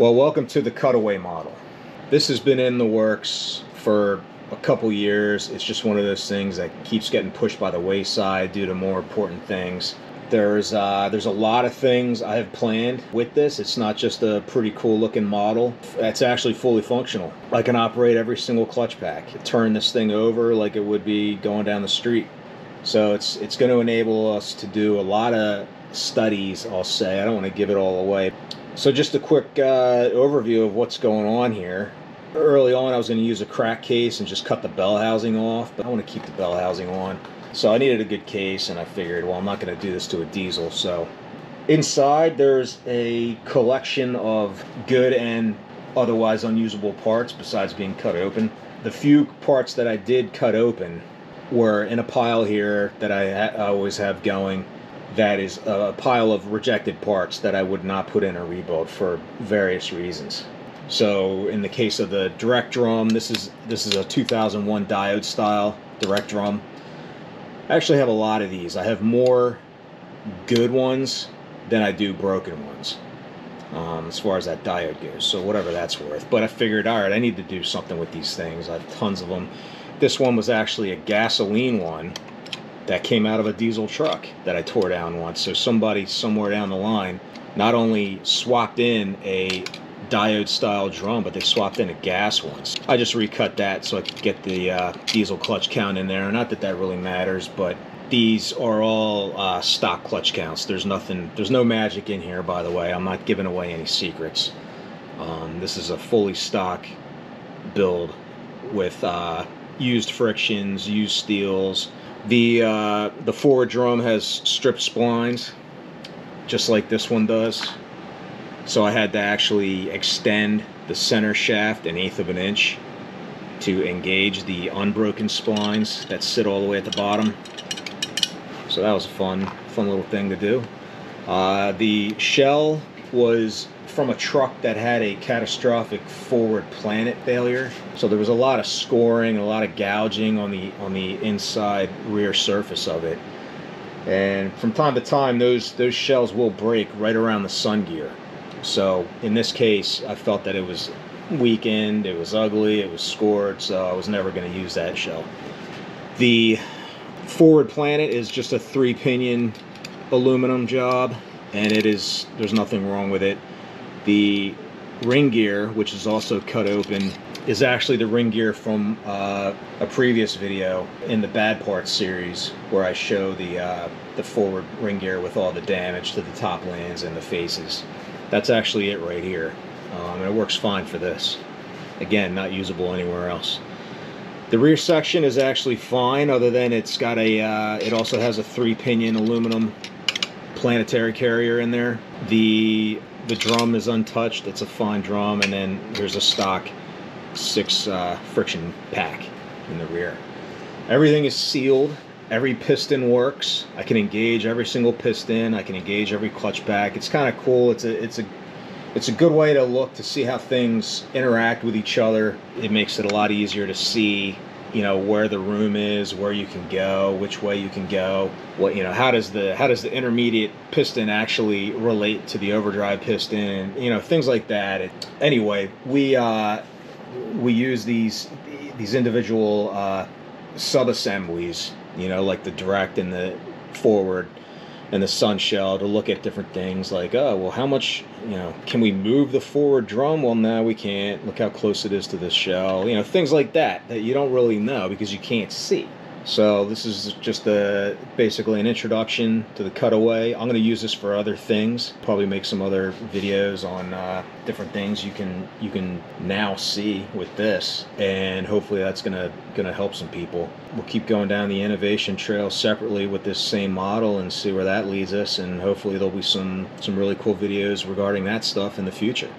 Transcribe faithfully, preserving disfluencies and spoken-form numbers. Well, welcome to the cutaway model. This has been in the works for a couple years. It's just one of those things that keeps getting pushed by the wayside due to more important things. There's, uh, there's a lot of things I have planned with this. It's not just a pretty cool looking model. It's actually fully functional. I can operate every single clutch pack. Turn this thing over like it would be going down the street. So it's, it's going to enable us to do a lot of studies, I'll say. I don't want to give it all away. So just a quick uh, overview of what's going on here. Early on I was going to use a crack case and just cut the bell housing off, but I want to keep the bell housing on. So I needed a good case, and I figured, well, I'm not going to do this to a diesel. So inside there's a collection of good and otherwise unusable parts besides being cut open. The few parts that I did cut open were in a pile here that I, I always have going. That is a pile of rejected parts that I would not put in a rebuild for various reasons. So in the case of the direct drum, this is this is a two thousand one diode style direct drum. I actually have a lot of these. I have more good ones than I do broken ones, um, as far as that diode goes, so whatever that's worth. But I figured, all right, I need to do something with these things. I have tons of them. This one was actually a gasoline one that came out of a diesel truck that I tore down once. So somebody somewhere down the line not only swapped in a diode style drum, but they swapped in a gas one. I just recut that so I could get the uh, diesel clutch count in there. Not that that really matters, but these are all uh, stock clutch counts. There's nothing, there's no magic in here, by the way. I'm not giving away any secrets. Um, this is a fully stock build with uh, used frictions, used steels. The uh, the forward drum has stripped splines, just like this one does. So I had to actually extend the center shaft an eighth of an inch to engage the unbroken splines that sit all the way at the bottom. So that was a fun, fun little thing to do. Uh, the shell was from a truck that had a catastrophic forward planet failure, so there was a lot of scoring, a lot of gouging on the on the inside rear surface of it, and from time to time those those shells will break right around the sun gear. So in this case I felt that it was weakened, it was ugly, it was scored, so I was never going to use that shell. The forward planet is just a three pinion aluminum job, and it is, there's nothing wrong with it. The ring gear, which is also cut open, is actually the ring gear from uh, a previous video in the Bad Parts series, where I show the, uh, the forward ring gear with all the damage to the top lands and the faces. That's actually it right here, um, and it works fine for this. Again, not usable anywhere else. The rear section is actually fine, other than it's got a, uh, it also has a three pinion aluminum planetary carrier in there. The The drum is untouched. It's a fine drum, and then here's a stock six uh, friction pack in the rear. Everything is sealed. Every piston works. I can engage every single piston. I can engage every clutch pack. It's kind of cool. It's a it's a it's a good way to look to see how things interact with each other. It makes it a lot easier to see, you know, where the room is, where you can go, which way you can go, what, you know, how does the how does the intermediate piston actually relate to the overdrive piston, you know, things like that. It, anyway, we uh, we use these these individual uh, sub assemblies, you know, like the direct and the forward and the sun shell, to look at different things like, oh, well, how much, you know, can we move the forward drum? Well, no, we can't. Look how close it is to this shell. You know, things like that that you don't really know because you can't see. So this is just a, basically an introduction to the cutaway. I'm going to use this for other things. Probably make some other videos on uh, different things you can you can now see with this, and hopefully that's going to going to help some people. We'll keep going down the innovation trail separately with this same model and see where that leads us, and hopefully there'll be some some really cool videos regarding that stuff in the future.